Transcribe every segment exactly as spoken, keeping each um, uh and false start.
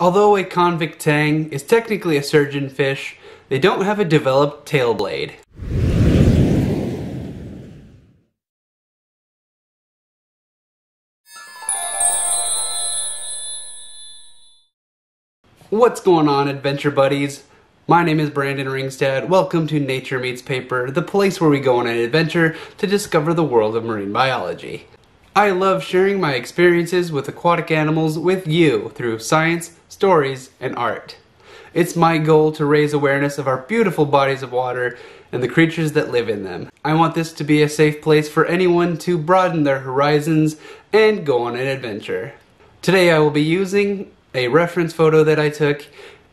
Although a convict tang is technically a surgeon fish, they don't have a developed tail blade. What's going on, adventure buddies? My name is Brandon Ringstad. Welcome to Nature Meets Paper, the place where we go on an adventure to discover the world of marine biology. I love sharing my experiences with aquatic animals with you through science, stories, and art. It's my goal to raise awareness of our beautiful bodies of water and the creatures that live in them. I want this to be a safe place for anyone to broaden their horizons and go on an adventure. Today I will be using a reference photo that I took,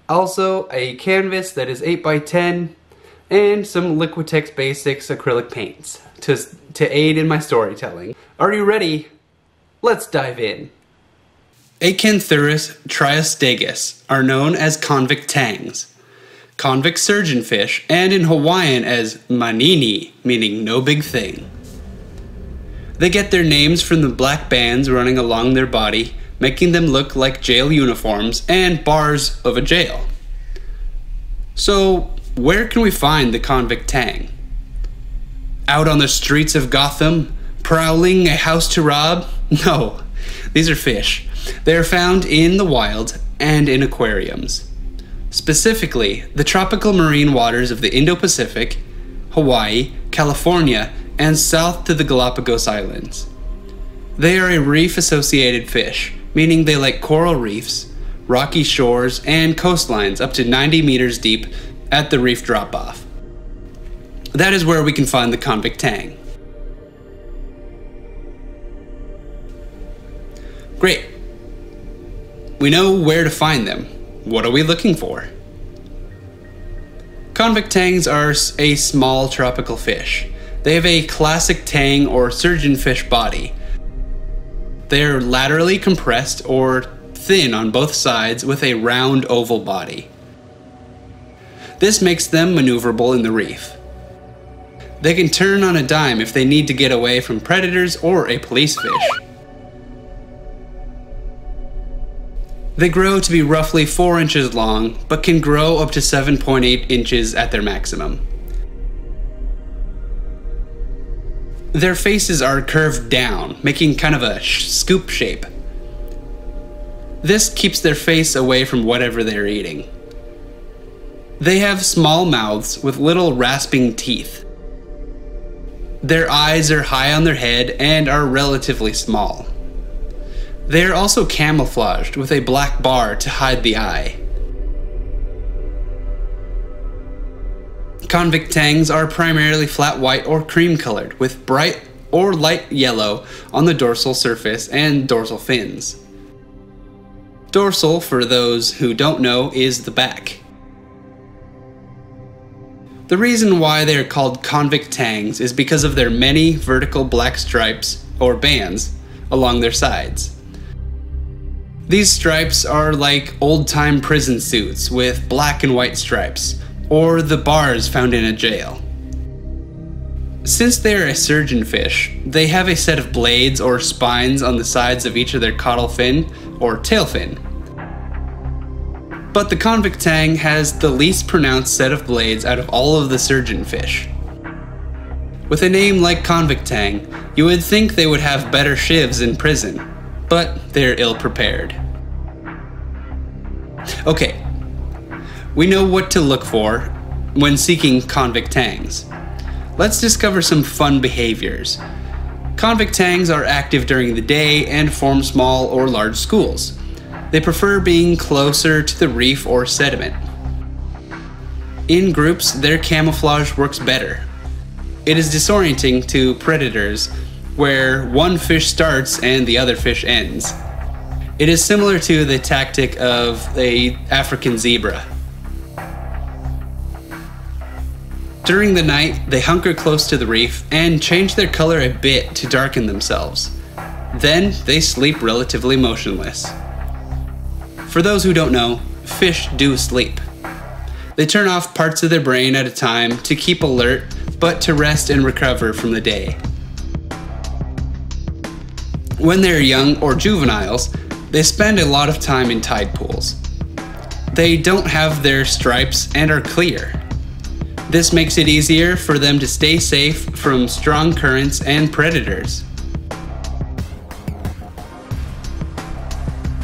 also a canvas that is eight by ten, and some Liquitex Basics acrylic paints to, to aid in my storytelling. Are you ready? Let's dive in. Acanthurus triostegus are known as convict tangs, convict surgeon fish, and in Hawaiian as manini, meaning no big thing. They get their names from the black bands running along their body, making them look like jail uniforms and bars of a jail. So, where can we find the convict tang? Out on the streets of Gotham, prowling a house to rob? No, these are fish. They are found in the wild and in aquariums. Specifically, the tropical marine waters of the Indo-Pacific, Hawaii, California, and south to the Galapagos Islands. They are a reef-associated fish, meaning they like coral reefs, rocky shores, and coastlines up to ninety meters deep at the reef drop-off. That is where we can find the convict tang. Great. We know where to find them. What are we looking for? Convict tangs are a small tropical fish. They have a classic tang or surgeon fish body. They are laterally compressed or thin on both sides with a round oval body. This makes them maneuverable in the reef. They can turn on a dime if they need to get away from predators or a police fish. They grow to be roughly four inches long, but can grow up to seven point eight inches at their maximum. Their faces are curved down, making kind of a sh scoop shape. This keeps their face away from whatever they're eating. They have small mouths with little rasping teeth. Their eyes are high on their head and are relatively small. They are also camouflaged with a black bar to hide the eye. Convict tangs are primarily flat white or cream colored, with bright or light yellow on the dorsal surface and dorsal fins. Dorsal, for those who don't know, is the back. The reason why they are called convict tangs is because of their many vertical black stripes, or bands, along their sides. These stripes are like old-time prison suits with black and white stripes, or the bars found in a jail. Since they are a surgeon fish, they have a set of blades or spines on the sides of each of their caudal fin or tail fin. But the convict tang has the least pronounced set of blades out of all of the surgeon fish. With a name like convict tang, you would think they would have better shivs in prison, but they're ill-prepared. Okay, we know what to look for when seeking convict tangs. Let's discover some fun behaviors. Convict tangs are active during the day and form small or large schools. They prefer being closer to the reef or sediment. In groups, their camouflage works better. It is disorienting to predators, where one fish starts and the other fish ends. It is similar to the tactic of an African zebra. During the night, they hunker close to the reef and change their color a bit to darken themselves. Then they sleep relatively motionless. For those who don't know, fish do sleep. They turn off parts of their brain at a time to keep alert, but to rest and recover from the day. When they are young or juveniles, they spend a lot of time in tide pools. they don't have their stripes and are clear. This makes it easier for them to stay safe from strong currents and predators.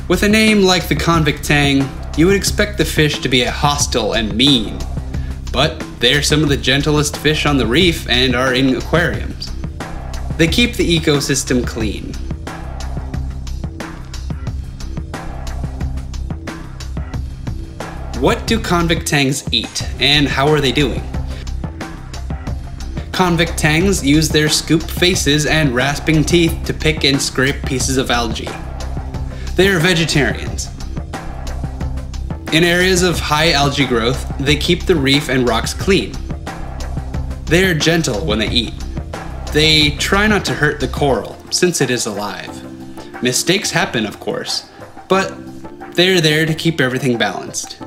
With a name like the Convict Tang, you would expect the fish to be hostile and mean, but they're some of the gentlest fish on the reef and are in aquariums. They keep the ecosystem clean. What do convict tangs eat, and how are they doing? Convict tangs use their scooped faces and rasping teeth to pick and scrape pieces of algae. They are vegetarians. In areas of high algae growth, they keep the reef and rocks clean. They are gentle when they eat. They try not to hurt the coral, since it is alive. Mistakes happen, of course, but they are there to keep everything balanced.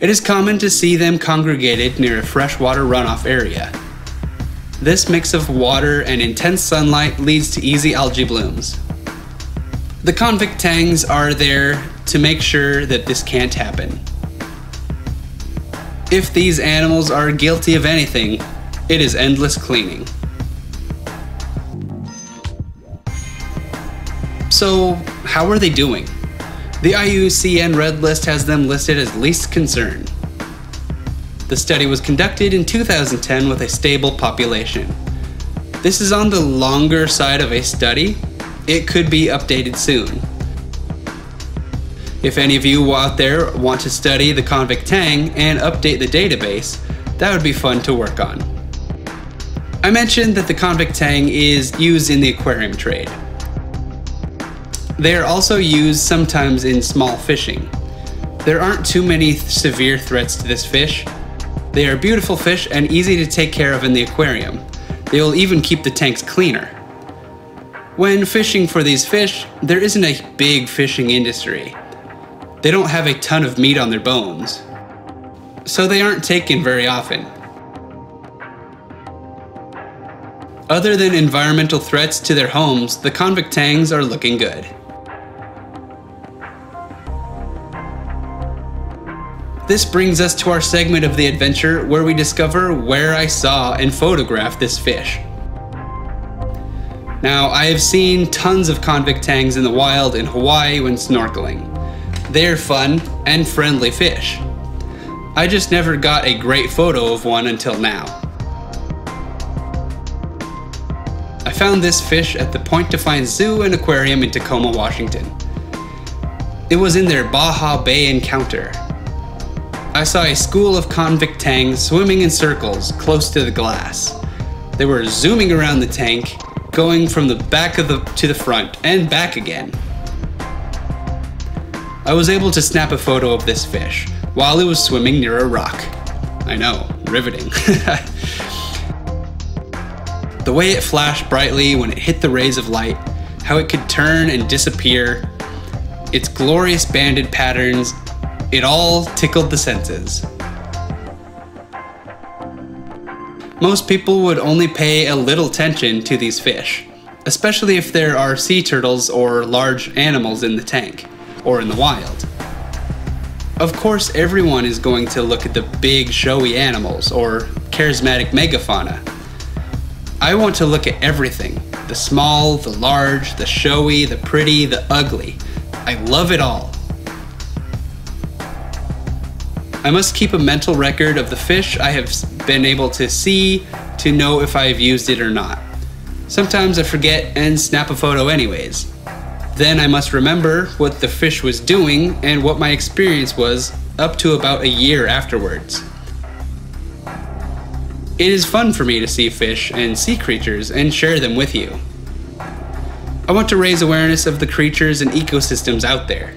It is common to see them congregated near a freshwater runoff area. This mix of water and intense sunlight leads to easy algae blooms. The convict tangs are there to make sure that this can't happen. If these animals are guilty of anything, it is endless cleaning. So, how are they doing? The I U C N Red List has them listed as least concern. The study was conducted in two thousand ten with a stable population. This is on the longer side of a study. It could be updated soon. If any of you out there want to study the convict tang and update the database, that would be fun to work on. I mentioned that the convict tang is used in the aquarium trade. They are also used sometimes in small fishing. There aren't too many severe threats to this fish. They are beautiful fish and easy to take care of in the aquarium. They will even keep the tanks cleaner. When fishing for these fish, there isn't a big fishing industry. They don't have a ton of meat on their bones, so they aren't taken very often. Other than environmental threats to their homes, the convict tangs are looking good. This brings us to our segment of the adventure where we discover where I saw and photographed this fish. Now, I have seen tons of convict tangs in the wild in Hawaii when snorkeling. They are fun and friendly fish. I just never got a great photo of one until now. I found this fish at the Point Defiance Zoo and Aquarium in Tacoma, Washington. It was in their Baja Bay encounter. I saw a school of convict tangs swimming in circles close to the glass. They were zooming around the tank, going from the back of the to the front and back again. I was able to snap a photo of this fish while it was swimming near a rock. I know, riveting. The way it flashed brightly when it hit the rays of light, how it could turn and disappear, its glorious banded patterns, it all tickled the senses. Most people would only pay a little attention to these fish, especially if there are sea turtles or large animals in the tank, or in the wild. Of course, everyone is going to look at the big showy animals or charismatic megafauna. I want to look at everything, the small, the large, the showy, the pretty, the ugly. I love it all. I must keep a mental record of the fish I have been able to see to know if I've used it or not. Sometimes I forget and snap a photo anyways. Then I must remember what the fish was doing and what my experience was up to about a year afterwards. It is fun for me to see fish and sea creatures and share them with you. I want to raise awareness of the creatures and ecosystems out there.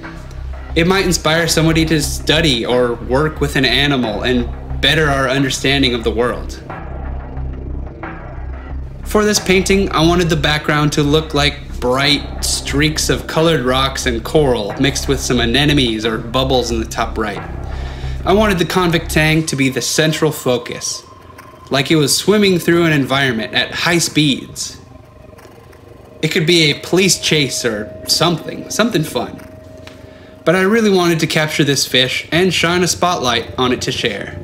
It might inspire somebody to study or work with an animal and better our understanding of the world. For this painting, I wanted the background to look like bright streaks of colored rocks and coral mixed with some anemones or bubbles in the top right. I wanted the convict tang to be the central focus, like it was swimming through an environment at high speeds. It could be a police chase or something, something fun. but I really wanted to capture this fish and shine a spotlight on it to share.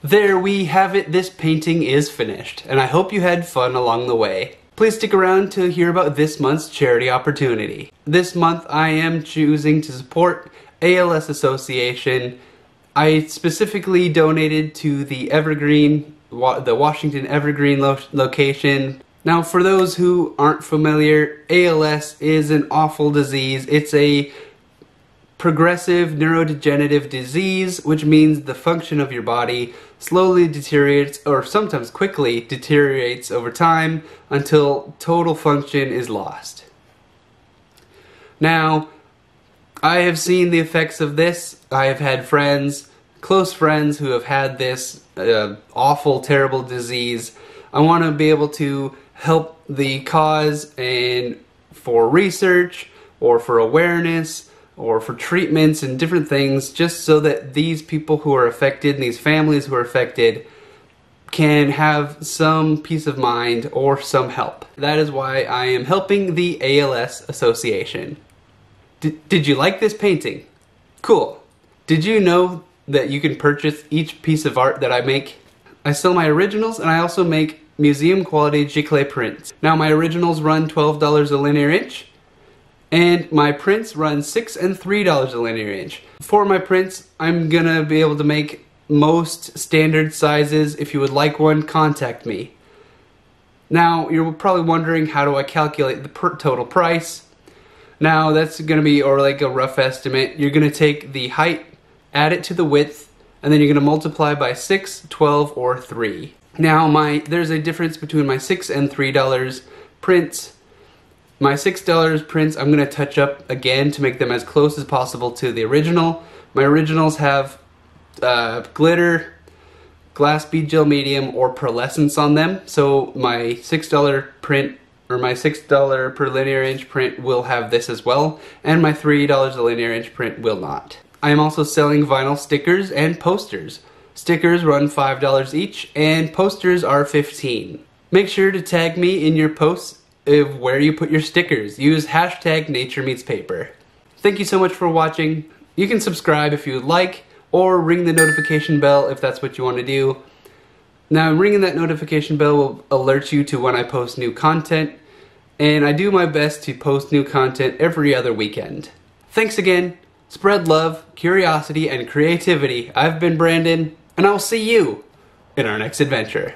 There we have it, this painting is finished, and I hope you had fun along the way. Please stick around to hear about this month's charity opportunity. This month I am choosing to support A L S Association. I specifically donated to the Evergreen, the Washington Evergreen lo- location. Now for those who aren't familiar, A L S is an awful disease. It's a progressive neurodegenerative disease, which means the function of your body slowly deteriorates, or sometimes quickly deteriorates over time, until total function is lost. Now, I have seen the effects of this. I have had friends, close friends, who have had this uh, awful, terrible disease. I want to be able to help the cause, and for research or for awareness or for treatments and different things, just so that these people who are affected and these families who are affected can have some peace of mind or some help. That is why I am helping the A L S Association. D- did you like this painting? Cool. Did you know that you can purchase each piece of art that I make? I sell my originals, and I also make museum quality giclée prints. Now my originals run twelve dollars a linear inch, and my prints run six and three dollars a linear inch. For my prints, I'm gonna be able to make most standard sizes. If you would like one, contact me. Now, you're probably wondering, how do I calculate the per total price? Now, that's gonna be, or like a rough estimate, you're gonna take the height, add it to the width, and then you're gonna multiply by six, twelve, or three. Now, my there's a difference between my six and three dollars prints. My six dollar prints, I'm going to touch up again to make them as close as possible to the original. My originals have uh, glitter, glass bead gel medium, or pearlescence on them. So my six dollar print, or my six dollar per linear inch print, will have this as well. And my three dollar a linear inch print will not. I am also selling vinyl stickers and posters. Stickers run five dollars each, and posters are fifteen dollars. Make sure to tag me in your posts of where you put your stickers. Use hashtag Nature Meets Paper. Thank you so much for watching. You can subscribe if you would like, or ring the notification bell if that's what you want to do. Now, ringing that notification bell will alert you to when I post new content, and I do my best to post new content every other weekend. Thanks again. Spread love, curiosity, and creativity. I've been Brandon, and I'll see you in our next adventure.